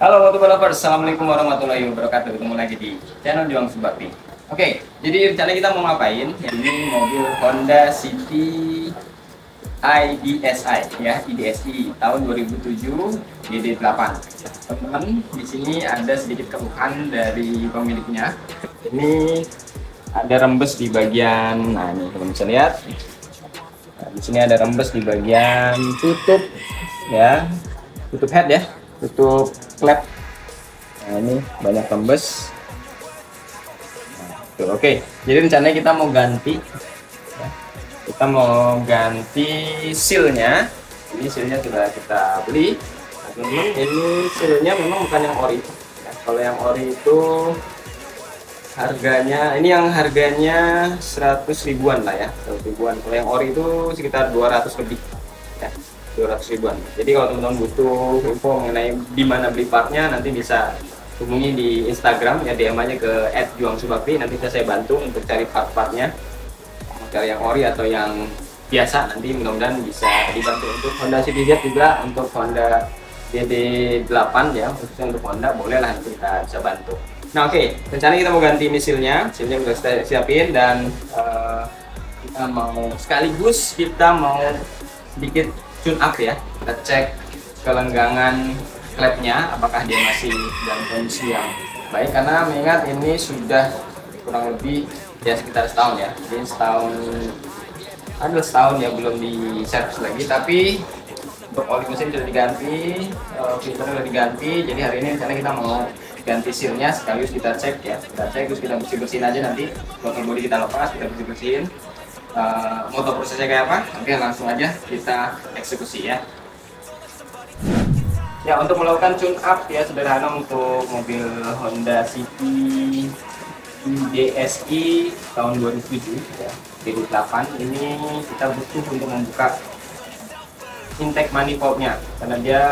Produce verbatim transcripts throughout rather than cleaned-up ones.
Halo motolovers, assalamualaikum warahmatullahi wabarakatuh. Ketemu lagi di channel Juang Subakti. Oke, jadi rencananya kita mau ngapain? Ini mobil Honda City I D S I ya, I D S I tahun dua ribu tujuh G D delapan. Teman-teman, di sini ada sedikit keluhan dari pemiliknya. Ini ada rembes di bagian, nah ini teman-teman bisa lihat. Nah, di sini ada rembes di bagian tutup ya, tutup head ya, tutup klep. Nah ini banyak rembes. Nah, oke, jadi rencananya kita mau ganti, ya. Kita mau ganti sealnya. Ini sealnya sudah kita beli. Nah, teman-teman, ini sealnya memang bukan yang ori. Ya, kalau yang ori itu harganya, ini yang harganya seratus ribuan lah ya, seratus ribuan. Kalau yang ori itu sekitar dua ratus lebih ya, dua ratus ribuan. Jadi kalau teman-teman butuh info mengenai di mana beli partnya, nanti bisa hubungi di Instagram ya, D M aja ke et juang subakti, nanti saya bantu untuk cari part-partnya, cari yang ori atau yang biasa. Nanti mudah-mudahan bisa dibantu. Untuk Honda City Z juga, untuk Honda G D delapan ya, khususnya untuk Honda, bolehlah nanti kita bisa bantu. Nah oke, okay. Rencana kita mau ganti misilnya, misilnya udah kita siapin, dan uh, kita mau sekaligus kita mau sedikit tune up ya. Kita cek kelenggangan klepnya, apakah dia masih dalam kondisi yang baik, karena mengingat ini sudah kurang lebih ya sekitar setahun ya. Jadi setahun, ada setahun ya belum di servis lagi, tapi untuk oli mesin sudah diganti, filter sudah diganti. Jadi hari ini rencana kita mau ganti sealnya sekaligus kita cek ya, kita cek terus kita bersih-bersihin aja. Nanti motor body kita lepas, kita bersih-bersihin. Uh, motor prosesnya kayak apa, nanti langsung aja kita eksekusi ya. Ya, untuk melakukan tune up ya sederhana untuk mobil Honda City I D S I tahun dua ribu tujuh ya, dua ribu delapan ini kita butuh untuk membuka intake manifoldnya, karena dia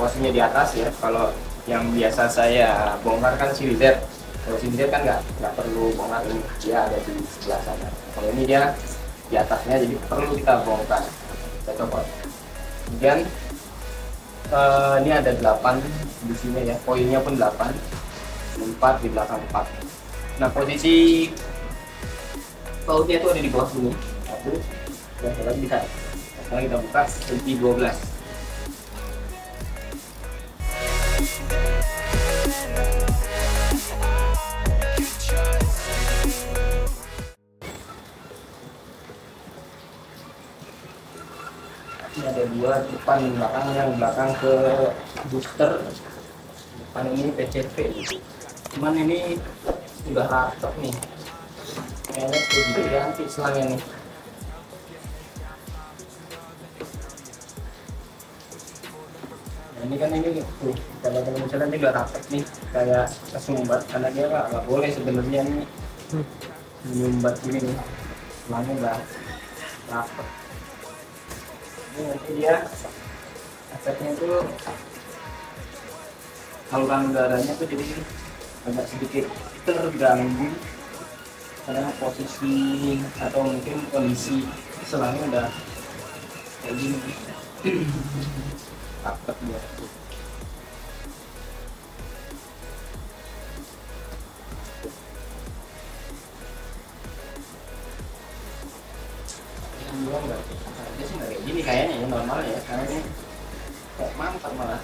posisinya di atas ya. Kalau yang biasa saya bongkar kan Series Z, kalau Series Z kan nggak nggak perlu bongkar, ini dia ada di sebelah sana. Kalau ini dia di atasnya, jadi perlu kita bongkar, kita copot. Kemudian eh, ini ada delapan di sini ya, poinnya pun delapan, empat di belakang empat. Nah posisi bautnya itu ada di bawah sini, satu, dan lagi bisa. Sekarang kita buka senti dua belas. Ini ada dua depan belakang, yang belakang ke booster, depan ini P C P. Cuman ini udah ratok nih, merek udah diganti selangnya nih. Nah, ini kan ini tuh, kalau misalnya ini udah ratok nih, kayak kesumbat, karena dia nggak boleh sebenarnya nih menyumbat ini nih, selangnya udah ratok. Ini nanti dia efeknya tuh saluran udaranya tuh jadi agak sedikit terganggu karena posisi atau mungkin kondisi selangnya udah kayak gini takut dia. Kayaknya ya normal ya, karena ini kok mantap malah.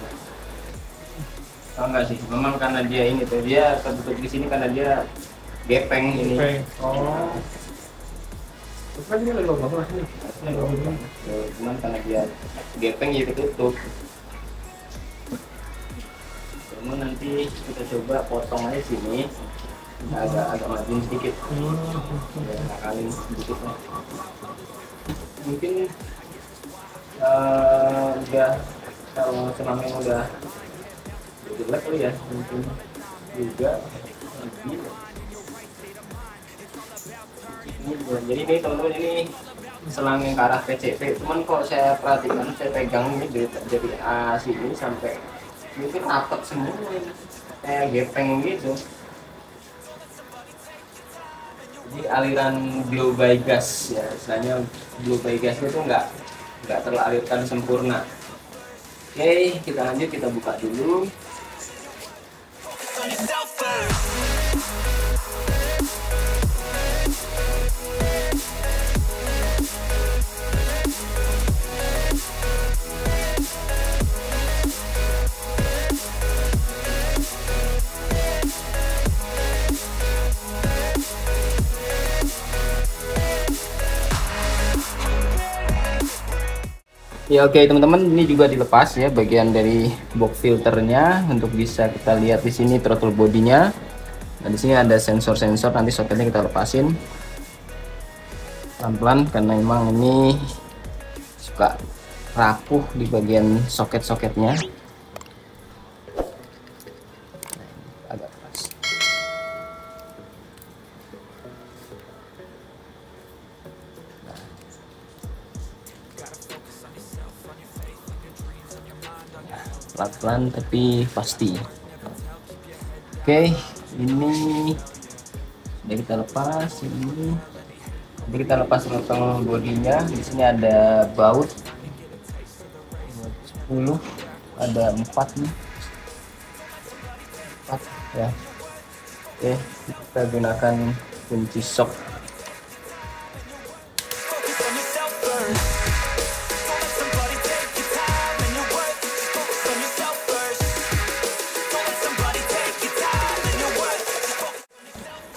Oh enggak sih, memang karena dia ini tuh, dia tertutup di sini karena dia gepeng ini. Gepeng. Oh. Terus ini lubang apa sih? Ini lubang. Cuman karena dia gepeng jadi tutup. Kamu nanti kita coba potong aja sini. Agak agak majuin sedikit. Ya, akalin sedikit lah. Mungkin Uh, udah kalau senangnya udah jelek kali ya, mungkin juga ini, jadi ini teman-teman ini selang yang ke arah P C P. Cuman kalau saya perhatikan, saya pegang ini dari, dari A sini sampai mungkin rapat semua kayak gepeng gitu. Jadi aliran blow by gas ya, istilahnya blow by gas itu enggak nggak teralirkan sempurna. Oke, kita lanjut, kita buka dulu. Ya oke okay, teman-teman, ini juga dilepas ya bagian dari box filternya untuk bisa kita lihat di sini throttle bodinya. Nah di sini ada sensor-sensor, nanti socketnya kita lepasin pelan-pelan karena emang ini suka rapuh di bagian soket-soketnya. Agak lepas. Pelan-pelan tapi pasti. Oke, ini sudah kita lepas. Ini jadi kita lepas throttle bodinya. Di sini ada baut sepuluh, ada empat nih, empat ya. Oke, kita gunakan kunci shock.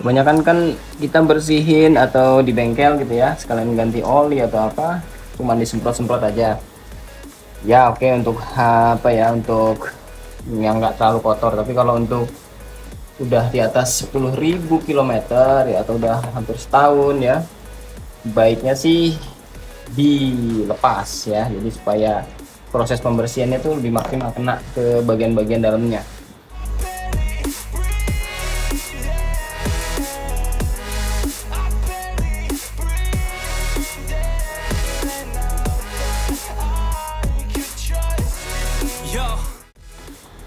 Kebanyakan kan kita bersihin atau di bengkel gitu ya, sekalian ganti oli atau apa, cuma disemprot-semprot aja. Ya oke okay, untuk apa ya, untuk yang nggak terlalu kotor. Tapi kalau untuk udah di atas sepuluh ribu kilometer ya atau udah hampir setahun ya, baiknya sih dilepas ya. Jadi supaya proses pembersihannya tuh lebih maksimal kena ke bagian-bagian dalamnya.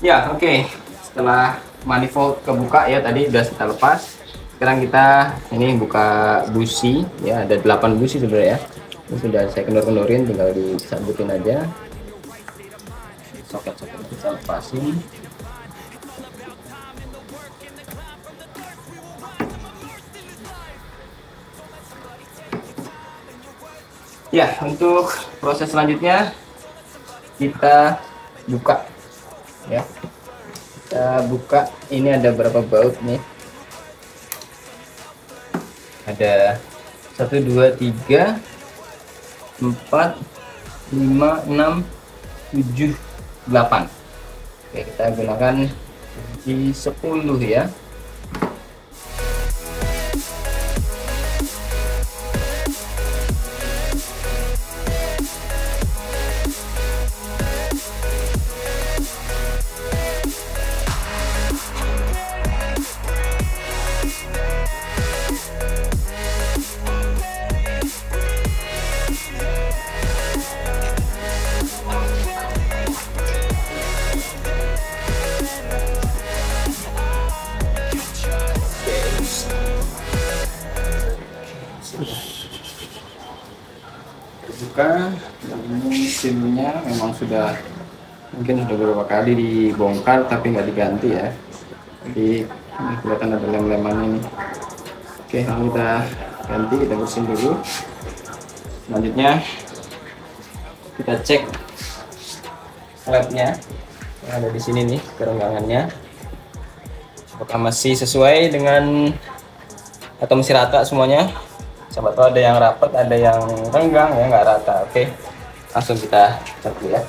Ya oke okay. Setelah manifold kebuka ya, tadi udah kita lepas. Sekarang kita ini buka busi ya, ada delapan busi sebenarnya. Ini sudah saya kendor-kendorin, tinggal disambutin aja. Soket-soket kita lepasin. Ya untuk proses selanjutnya kita buka ya, kita buka. Ini ada berapa baut nih, ada satu dua tiga empat lima enam tujuh delapan. Oke, kita gunakan di sepuluh ya. Buka. Ini simnya memang sudah mungkin sudah beberapa kali dibongkar tapi nggak diganti ya, jadi ini kelihatan ada lem-lemannya nih. Oke, kita ganti, kita bersihin dulu. Selanjutnya kita cek lepnya yang ada di sini nih, keronggangannya apakah masih sesuai dengan atau masih rata semuanya. Coba tuh ada yang rapat, ada yang renggang ya, nggak rata. Oke, langsung kita cek dulu ya.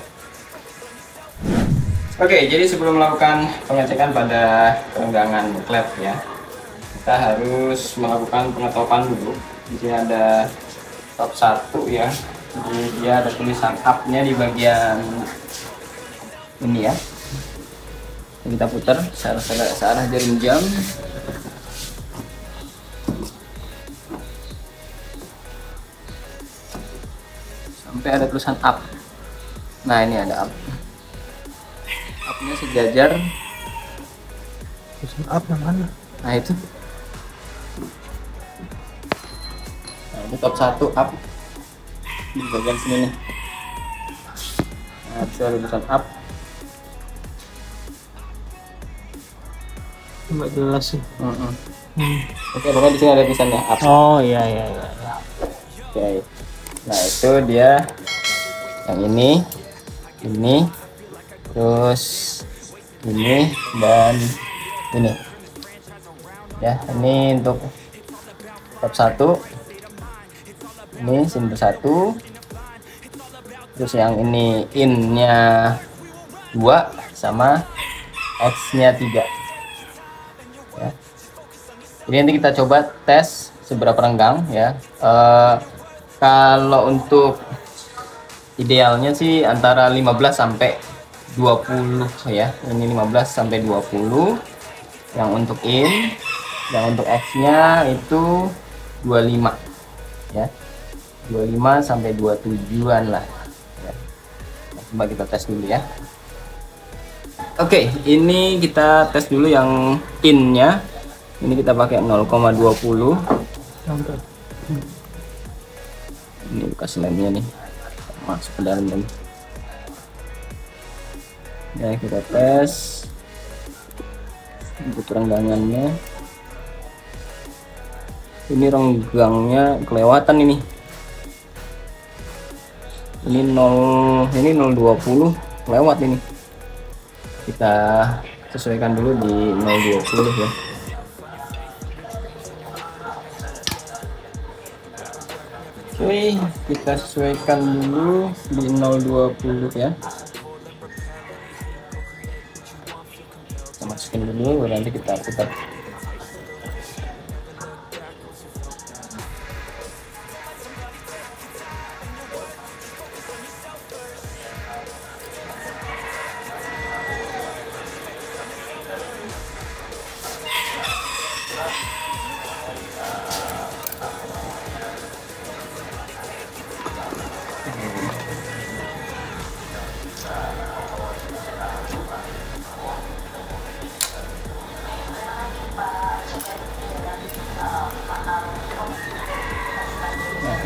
Oke, jadi sebelum melakukan pengecekan pada kerenggangan klep ya, kita harus melakukan pengetopan dulu. Di sini ada top satu ya, jadi dia ada tulisan up-nya di bagian ini ya. Kita putar searah-searah jarum jam. Sampai ada tulisan up. Nah ini ada up. Upnya sejajar. Tulisan up yang mana? Nah itu. Nah ini top satu up. Di bagian sini nih. Nah itu ada tulisan up. nggak jelas sih. Mm -hmm. Oke, pokoknya di sini ada tulisannya. Oh iya iya iya. Oke, okay. Nah itu dia yang ini, ini, terus ini dan ini. Ya, ini untuk tab satu. Ini simple satu. Terus yang ini in-nya dua sama x-nya tiga. Jadi nanti kita coba tes seberapa renggang ya. E, kalau untuk idealnya sih antara lima belas sampai dua puluh ya. Ini lima belas sampai dua puluh. Yang untuk in, yang untuk X-nya itu dua puluh lima ya. dua puluh lima sampai dua puluh tujuh-an lah. Ya. Nah, coba kita tes dulu ya. Oke, ini kita tes dulu yang in-nya. Ini kita pakai nol koma dua puluh. Ini bekas lemnya nih, masuk ke dalam lem. Ya, kita tes untuk renggangannya. Ini renggangnya kelewatan ini. Ini nol, ini nol dua puluh lewat ini. Kita sesuaikan dulu di nol dua puluh ya. Oke, kita sesuaikan dulu di nol dua puluh ya. Kita masukin dulu, nanti kita putar.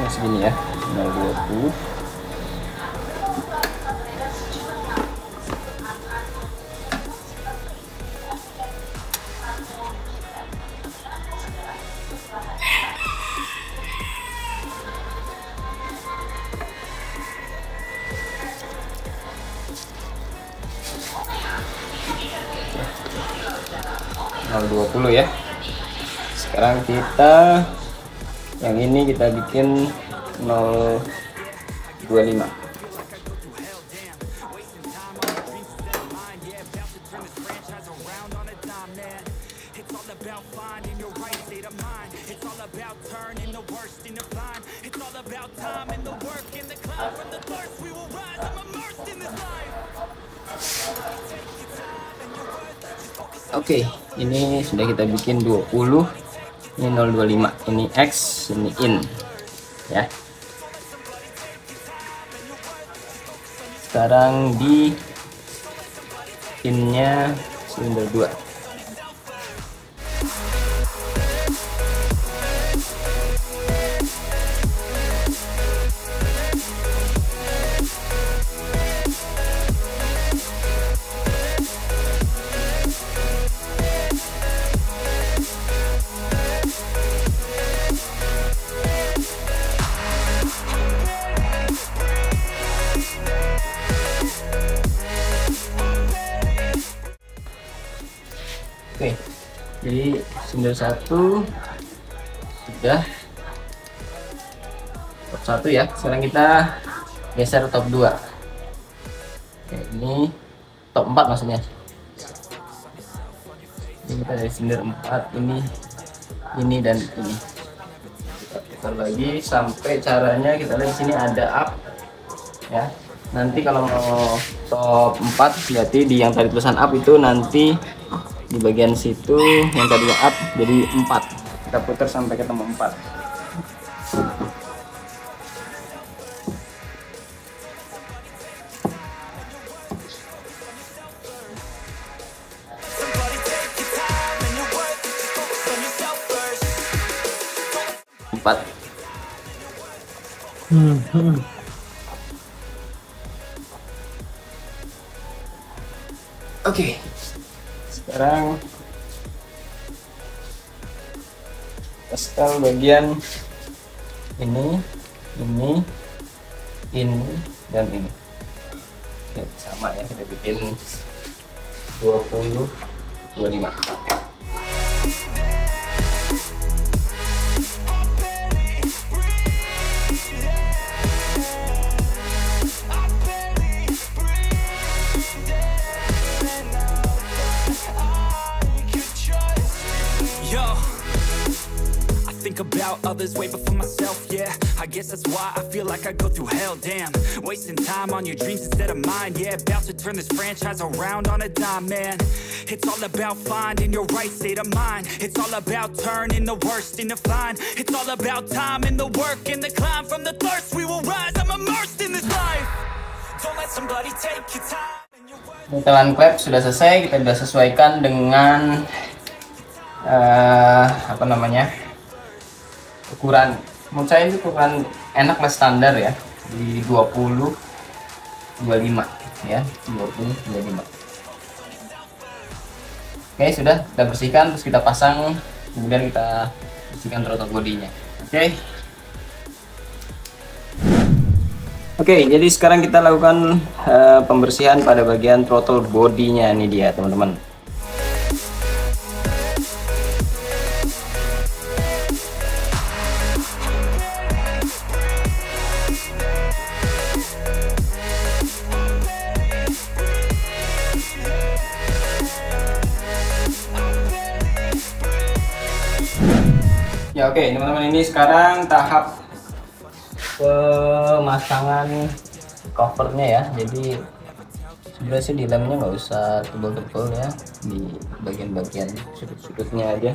Segini ya, nol dua puluh. nol dua puluh ya. Sekarang kita yang ini kita bikin nol dua puluh lima. Oke, okay, ini sudah kita bikin dua puluh. Ini nol dua puluh lima, ini X, ini in ya. Sekarang di in-nya silinder dua. Oke, jadi silinder satu sudah, top satu ya. Sekarang kita geser top dua. Oke, ini top empat maksudnya. Ini kita dari silinder empat, ini, ini dan ini. Kita putar lagi sampai caranya kita lihat di sini ada up ya. Nanti kalau mau top empat, berarti di yang tadi tulisan up itu nanti di bagian situ yang tadi up jadi empat. Kita putar sampai ketemu empat. empat. Hmm, hmm. Oke. Okay. Sekarang custom bagian ini, ini, ini, dan ini. Oke, sama ya, kita bikin dua puluh dua puluh lima. About others way before myself, yeah. I guess that's why I feel like I go through hell, damn. Wasting time on your dreams instead of mine, yeah. About to turn this franchise around on a dime, man. It's all about finding your right state of mind. It's all about turning the worst into fine. It's all about time and the work and the climb. From the thirst we will rise, I'm immersed in this life. Don't let somebody take your time. Telan klep sudah selesai, kita sudah sesuaikan dengan uh, apa namanya, ukuran. Menurut saya itu ukuran enak lah, standar ya, di dua puluh dua puluh lima ya, dua puluh dua puluh lima. Oke, sudah kita bersihkan, terus kita pasang, kemudian kita bersihkan throttle bodinya. Oke. Oke, jadi sekarang kita lakukan uh, pembersihan pada bagian throttle bodinya. Ini dia teman-teman. Ya, oke, okay, teman-teman, ini sekarang tahap pemasangan covernya ya. Jadi sebenarnya sih di dalamnya nggak usah tebal-tebal ya, di bagian-bagian sudut-sudutnya aja.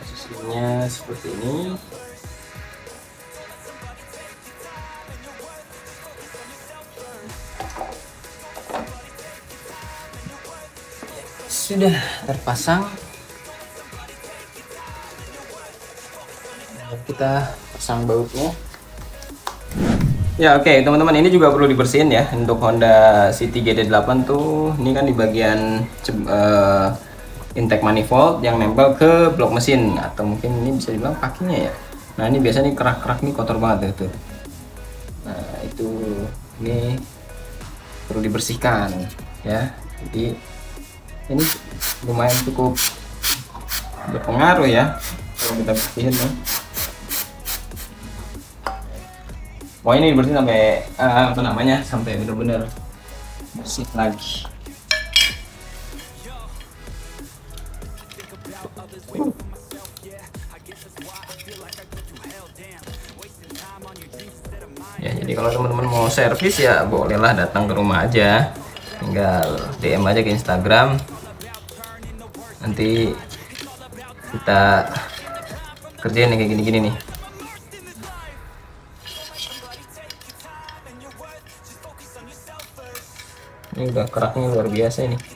Posisinya seperti ini. Sudah terpasang, kita pasang bautnya ya. Oke, okay, teman-teman, ini juga perlu dibersihin ya. Untuk Honda City G D delapan tuh, ini kan di bagian uh, intake manifold yang nempel ke blok mesin, atau mungkin ini bisa dibilang kakinya ya. Nah, ini biasanya nih kerak-kerak nih kotor banget ya, tuh. Nah, itu ini perlu dibersihkan ya. Jadi ini lumayan cukup berpengaruh ya kalau kita bersihin ya. Wah, ini dibersihin sampai uh, apa namanya, sampai benar-benar bersih lagi. Uh. Ya, jadi kalau teman-teman mau servis ya bolehlah datang ke rumah aja, tinggal D M aja ke Instagram. Nanti kita kerjain kayak gini-gini nih. Ini udah keraknya luar biasa ini. Oke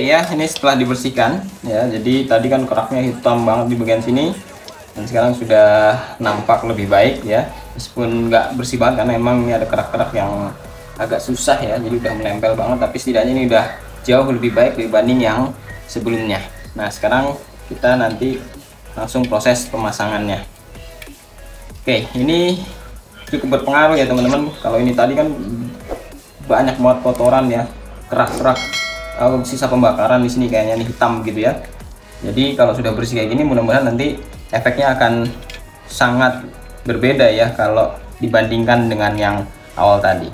ya, ini setelah dibersihkan ya. Jadi tadi kan keraknya hitam banget di bagian sini, dan sekarang sudah nampak lebih baik ya. Meskipun nggak bersih banget karena emang ini ada kerak-kerak yang agak susah ya, jadi udah menempel banget, tapi setidaknya ini udah jauh lebih baik dibanding yang sebelumnya. Nah, sekarang kita nanti langsung proses pemasangannya. Oke, ini cukup berpengaruh ya teman-teman. Kalau ini tadi kan banyak banget kotoran ya, kerak-kerak atau sisa pembakaran di sini kayaknya nih, hitam gitu ya. Jadi kalau sudah bersih kayak gini, mudah-mudahan nanti efeknya akan sangat berbeda ya kalau dibandingkan dengan yang awal tadi.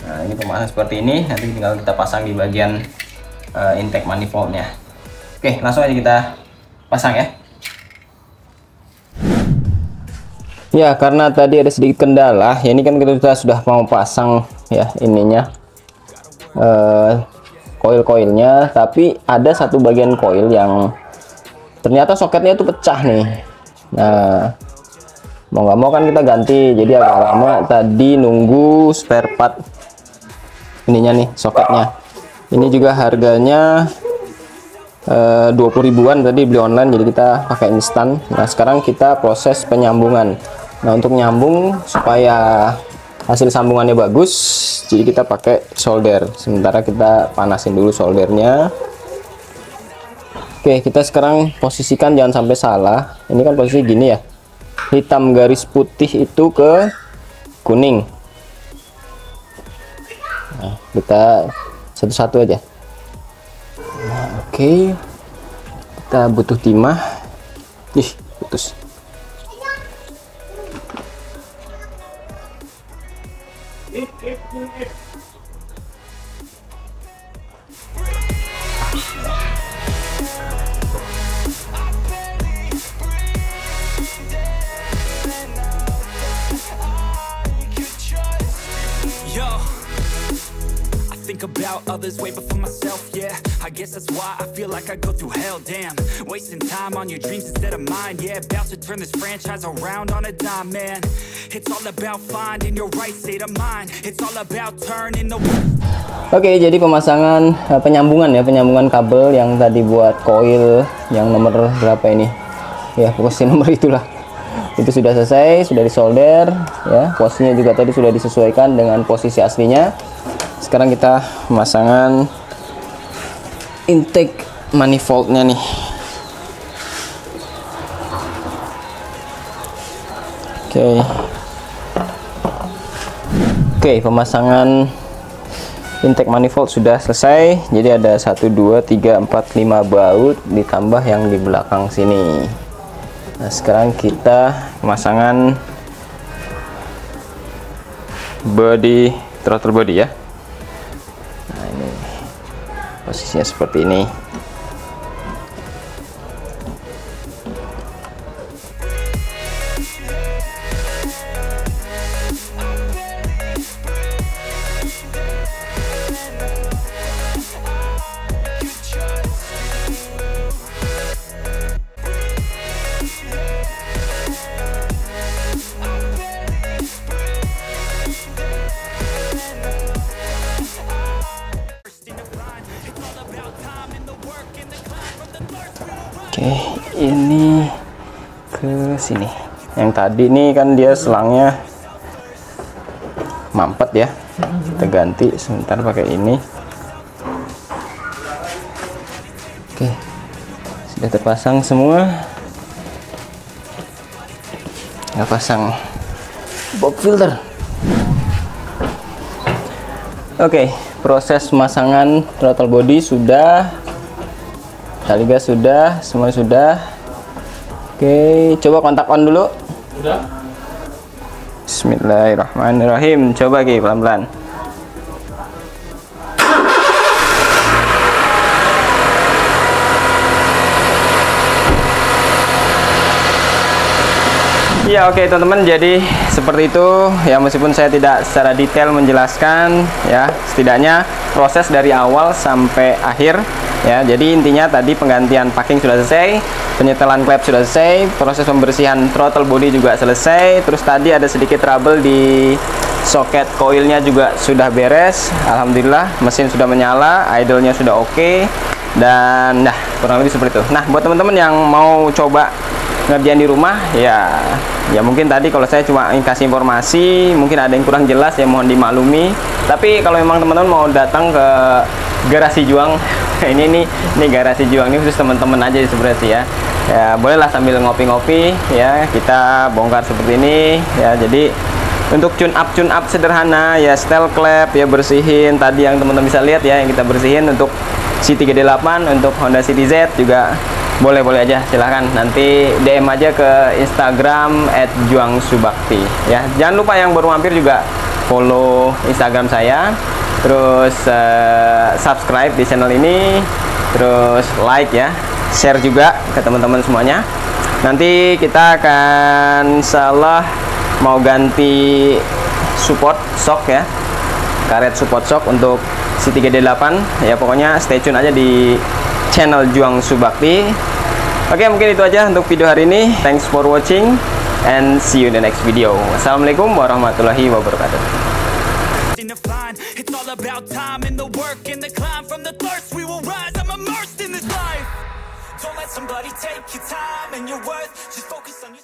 Nah, ini pemasangan seperti ini, nanti tinggal kita pasang di bagian uh, intake manifoldnya. Oke, langsung aja kita pasang ya. Ya, karena tadi ada sedikit kendala ya, ini kan kita sudah mau pasang ya ininya, uh, koil-koilnya, tapi ada satu bagian koil yang ternyata soketnya itu pecah nih. Nah, mau nggak mau kan kita ganti, jadi agak lama tadi nunggu spare part ininya nih, soketnya. Ini juga harganya dua puluh ribuan tadi beli online, jadi kita pakai instan. Nah sekarang kita proses penyambungan. Nah untuk nyambung supaya hasil sambungannya bagus, jadi kita pakai solder. Sementara kita panasin dulu soldernya. Oke, kita sekarang posisikan jangan sampai salah. Ini kan posisi gini ya, hitam garis putih itu ke kuning. Nah, kita satu-satu aja. Nah, oke, okay. Kita butuh timah. Ih, putus. About others way before myself, yeah. I guess that's why I feel like I go through hell, damn. Wasting time on your dreams instead of mine, yeah. About to turn this franchise around on a dime, man. It's all about finding your right state of mind. It's all about turning the... Oke, jadi pemasangan penyambungan ya, penyambungan kabel yang tadi buat coil yang nomor berapa ini? Ya, pokoknya nomor itulah. Itu sudah selesai, sudah disolder ya. Posisinya juga tadi sudah disesuaikan dengan posisi aslinya. Sekarang kita pemasangan intake manifoldnya nih. Oke, oke, pemasangan intake manifold sudah selesai. Jadi ada satu, dua, tiga, empat, lima baut ditambah yang di belakang sini. Nah sekarang kita pemasangan body, throttle body ya. Posisinya seperti ini. Ini ke sini. Yang tadi ini kan dia selangnya mampet ya. Kita ganti sebentar pakai ini. Oke. Sudah terpasang semua. Kita pasang bob filter. Oke, proses pemasangan throttle body sudah. Tali gas sudah, semua sudah. Oke, coba kontak on dulu. Sudah. Bismillahirrahmanirrahim. Coba lagi pelan-pelan. Ya, oke teman-teman, jadi seperti itu ya, meskipun saya tidak secara detail menjelaskan ya, setidaknya proses dari awal sampai akhir. Ya, jadi intinya tadi penggantian packing sudah selesai, penyetelan klep sudah selesai, proses pembersihan throttle body juga selesai, terus tadi ada sedikit trouble di soket coilnya juga sudah beres. Alhamdulillah mesin sudah menyala, idlenya sudah oke, okay, dan nah kurang lebih seperti itu. Nah buat teman-teman yang mau coba ngerjain di rumah ya, ya mungkin tadi kalau saya cuma kasih informasi, mungkin ada yang kurang jelas ya, mohon dimaklumi. Tapi kalau memang teman-teman mau datang ke garasi Juang, ini nih, ini garasi Juang ini khusus teman-teman aja sebenarnya sih ya. Ya bolehlah sambil ngopi-ngopi ya, kita bongkar seperti ini ya. Jadi untuk tune up tune up sederhana ya, setel klep ya, bersihin tadi yang teman-teman bisa lihat ya, yang kita bersihin untuk S T tiga D delapan, untuk Honda City Z juga boleh-boleh aja, silahkan nanti D M aja ke Instagram at juang subakti ya. Jangan lupa yang baru mampir juga follow Instagram saya, terus uh, subscribe di channel ini, terus like ya, share juga ke teman-teman semuanya. Nanti kita akan salah mau ganti support shock ya, karet support shock untuk S T tiga D delapan ya. Pokoknya stay tune aja di channel Juang Subakti. Oke, mungkin itu aja untuk video hari ini. Thanks for watching and see you in the next video. Assalamualaikum warahmatullahi wabarakatuh. It's all about time and the work and the climb. From the thirst we will rise, I'm immersed in this life. somebody take your time and your worth, just focus on you.